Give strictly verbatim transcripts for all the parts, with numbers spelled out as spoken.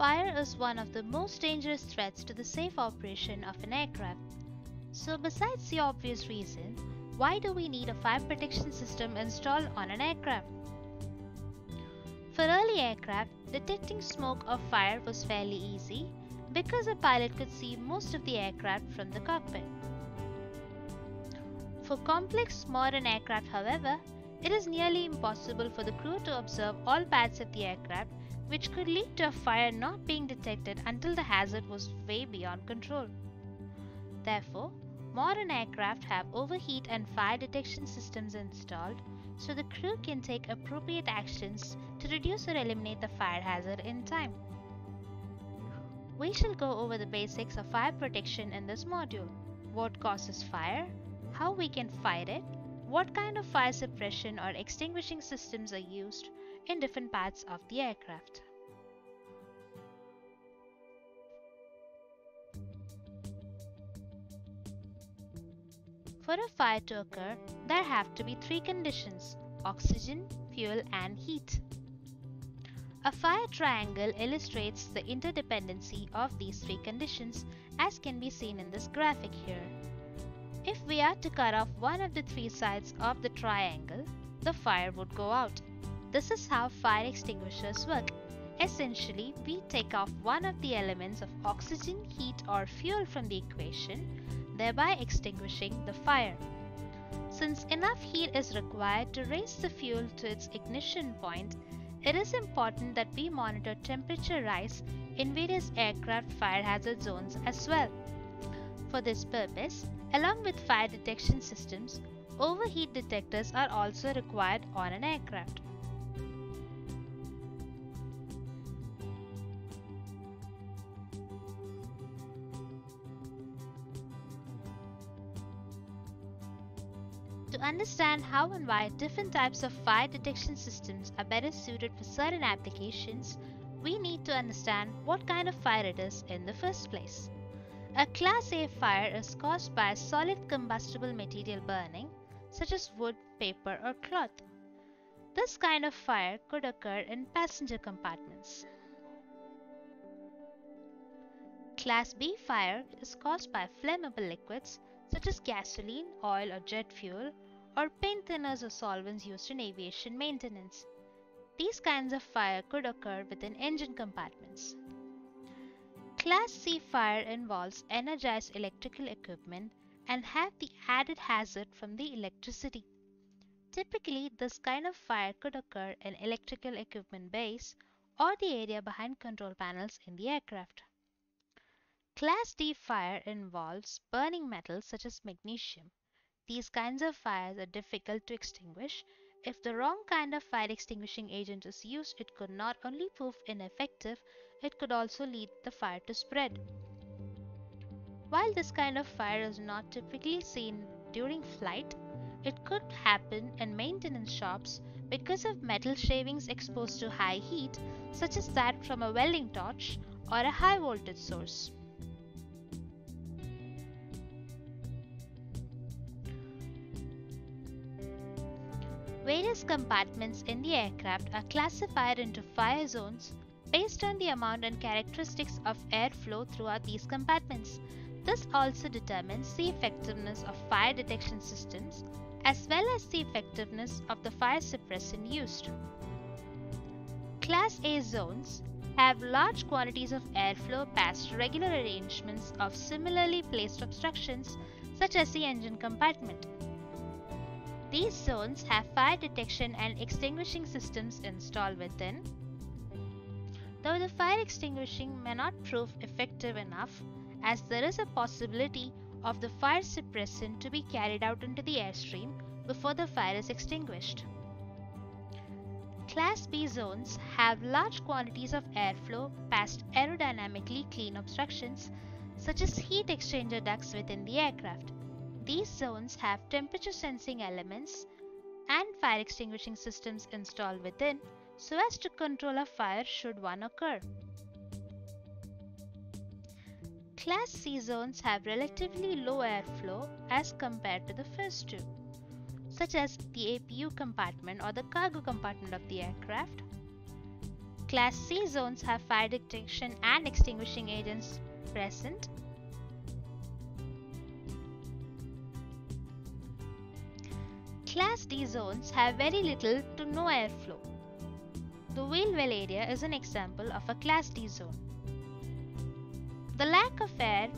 Fire is one of the most dangerous threats to the safe operation of an aircraft. So besides the obvious reason, why do we need a fire protection system installed on an aircraft? For early aircraft, detecting smoke or fire was fairly easy because a pilot could see most of the aircraft from the cockpit. For complex modern aircraft, however, it is nearly impossible for the crew to observe all parts of the aircraft, which could lead to a fire not being detected until the hazard was way beyond control. Therefore, modern aircraft have overheat and fire detection systems installed so the crew can take appropriate actions to reduce or eliminate the fire hazard in time. We shall go over the basics of fire protection in this module. What causes fire? How we can fight it? What kind of fire suppression or extinguishing systems are used in different parts of the aircraft? For a fire to occur, there have to be three conditions: oxygen, fuel, and heat. A fire triangle illustrates the interdependency of these three conditions, as can be seen in this graphic here. If we are to cut off one of the three sides of the triangle, the fire would go out. This is how fire extinguishers work. Essentially, we take off one of the elements of oxygen, heat, or fuel from the equation, thereby extinguishing the fire. Since enough heat is required to raise the fuel to its ignition point, it is important that we monitor temperature rise in various aircraft fire hazard zones as well. For this purpose, along with fire detection systems, overheat detectors are also required on an aircraft. To understand how and why different types of fire detection systems are better suited for certain applications, we need to understand what kind of fire it is in the first place. A Class A fire is caused by a solid combustible material burning, such as wood, paper, or cloth. This kind of fire could occur in passenger compartments. Class B fire is caused by flammable liquids, such as gasoline, oil, or jet fuel, or paint thinners or solvents used in aviation maintenance. These kinds of fire could occur within engine compartments. Class C fire involves energized electrical equipment and have the added hazard from the electricity. Typically, this kind of fire could occur in electrical equipment bays or the area behind control panels in the aircraft. Class D fire involves burning metals such as magnesium. These kinds of fires are difficult to extinguish. If the wrong kind of fire extinguishing agent is used, it could not only prove ineffective, it could also lead the fire to spread. While this kind of fire is not typically seen during flight, it could happen in maintenance shops because of metal shavings exposed to high heat, such as that from a welding torch or a high voltage source. Various compartments in the aircraft are classified into fire zones based on the amount and characteristics of airflow throughout these compartments. This also determines the effectiveness of fire detection systems as well as the effectiveness of the fire suppressant used. Class A zones have large quantities of airflow past regular arrangements of similarly placed obstructions, such as the engine compartment. These zones have fire detection and extinguishing systems installed within. Though the fire extinguishing may not prove effective enough, as there is a possibility of the fire suppressant to be carried out into the airstream before the fire is extinguished. Class B zones have large quantities of airflow past aerodynamically clean obstructions, such as heat exchanger ducts within the aircraft. These zones have temperature sensing elements and fire extinguishing systems installed within so as to control a fire should one occur. Class C zones have relatively low airflow as compared to the first two, such as the A P U compartment or the cargo compartment of the aircraft. Class C zones have fire detection and extinguishing agents present. Class D zones have very little to no airflow. The wheel well area is an example of a Class D zone. The lack of air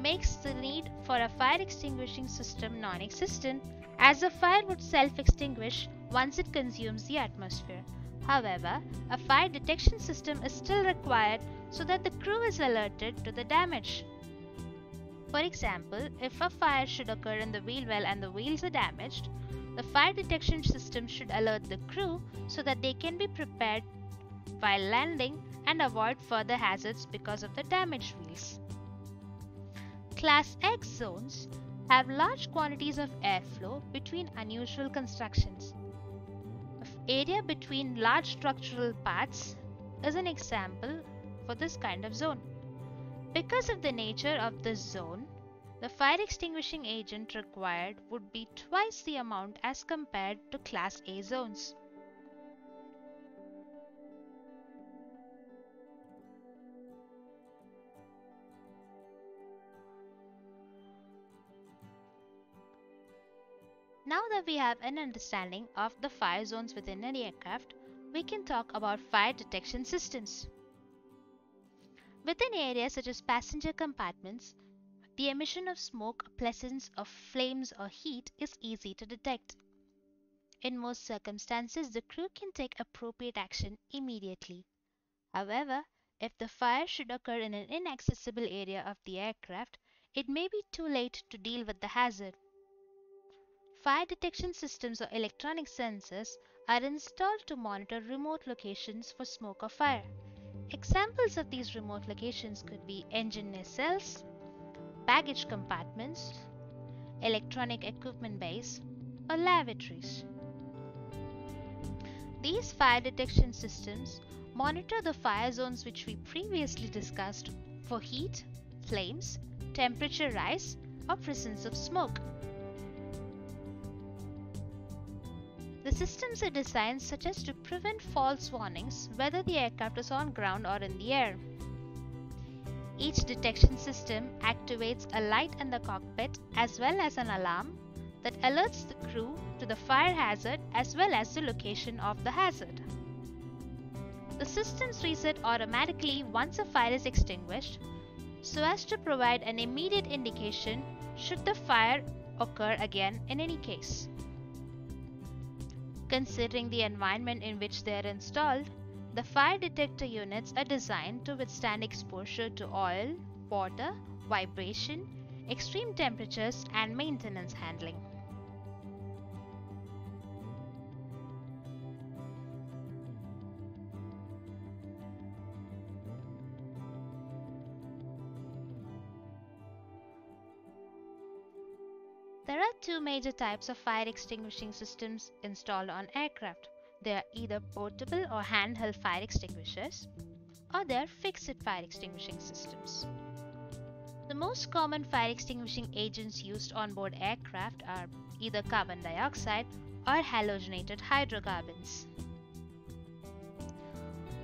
makes the need for a fire extinguishing system non-existent, as a fire would self-extinguish once it consumes the atmosphere. However, a fire detection system is still required so that the crew is alerted to the damage. For example, if a fire should occur in the wheel well and the wheels are damaged, the fire detection system should alert the crew so that they can be prepared while landing and avoid further hazards because of the damaged wheels. Class X zones have large quantities of airflow between unusual constructions. The area between large structural parts is an example for this kind of zone. Because of the nature of this zone, the fire extinguishing agent required would be twice the amount as compared to Class A zones. Now that we have an understanding of the fire zones within an aircraft, we can talk about fire detection systems. Within areas such as passenger compartments, the emission of smoke or presence of flames or heat is easy to detect. In most circumstances, the crew can take appropriate action immediately. However, if the fire should occur in an inaccessible area of the aircraft, it may be too late to deal with the hazard. Fire detection systems or electronic sensors are installed to monitor remote locations for smoke or fire. Examples of these remote locations could be engine nacelles, baggage compartments, electronic equipment bays, or lavatories. These fire detection systems monitor the fire zones which we previously discussed for heat, flames, temperature rise, or presence of smoke. The systems are designed such as to prevent false warnings whether the aircraft is on ground or in the air. Each detection system activates a light in the cockpit as well as an alarm that alerts the crew to the fire hazard as well as the location of the hazard. The systems reset automatically once a fire is extinguished so as to provide an immediate indication should the fire occur again in any case. Considering the environment in which they are installed, the fire detector units are designed to withstand exposure to oil, water, vibration, extreme temperatures, and maintenance handling. There are two major types of fire extinguishing systems installed on aircraft. They are either portable or handheld fire extinguishers, or they are fixed fire extinguishing systems. The most common fire extinguishing agents used on board aircraft are either carbon dioxide or halogenated hydrocarbons.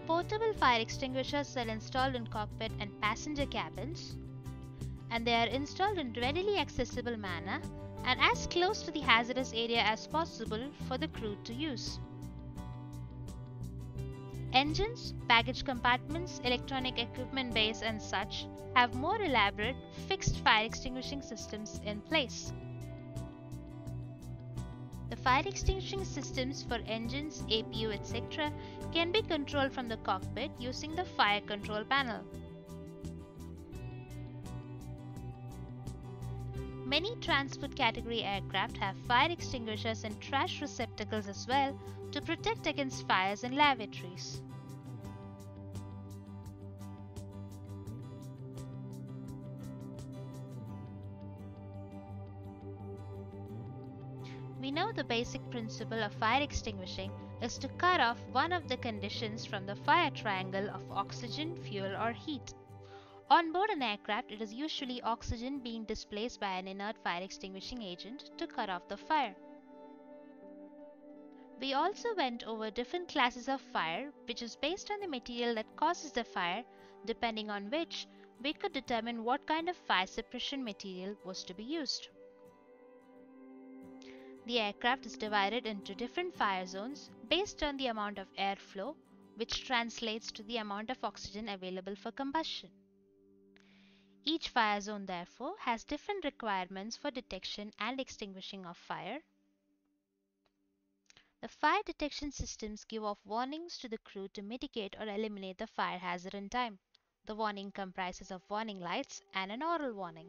Portable fire extinguishers are installed in cockpit and passenger cabins, and they are installed in a readily accessible manner and as close to the hazardous area as possible for the crew to use. Engines, baggage compartments, electronic equipment bays and such have more elaborate fixed fire extinguishing systems in place. The fire extinguishing systems for engines, A P U, et cetera can be controlled from the cockpit using the fire control panel. Many transport category aircraft have fire extinguishers and trash receptacles as well to protect against fires in lavatories. We know the basic principle of fire extinguishing is to cut off one of the conditions from the fire triangle of oxygen, fuel, or heat. On board an aircraft, it is usually oxygen being displaced by an inert fire extinguishing agent to cut off the fire. We also went over different classes of fire, which is based on the material that causes the fire, depending on which we could determine what kind of fire suppression material was to be used. The aircraft is divided into different fire zones based on the amount of airflow, which translates to the amount of oxygen available for combustion. Each fire zone therefore has different requirements for detection and extinguishing of fire. The fire detection systems give off warnings to the crew to mitigate or eliminate the fire hazard in time. The warning comprises of warning lights and an oral warning.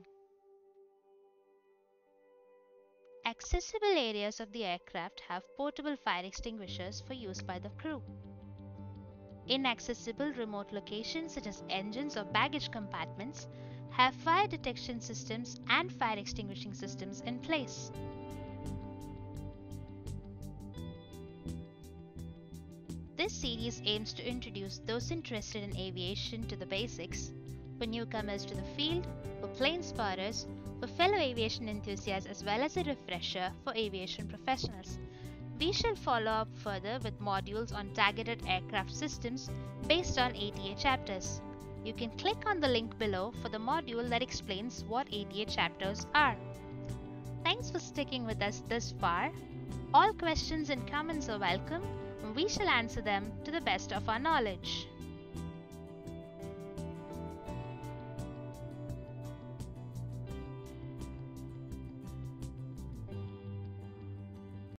Accessible areas of the aircraft have portable fire extinguishers for use by the crew. Inaccessible remote locations such as engines or baggage compartments have fire detection systems and fire extinguishing systems in place. This series aims to introduce those interested in aviation to the basics, for newcomers to the field, for plane spotters, for fellow aviation enthusiasts, as well as a refresher for aviation professionals. We shall follow up further with modules on targeted aircraft systems based on A T A chapters. You can click on the link below for the module that explains what A T A chapters are. Thanks for sticking with us this far. All questions and comments are welcome, and we shall answer them to the best of our knowledge.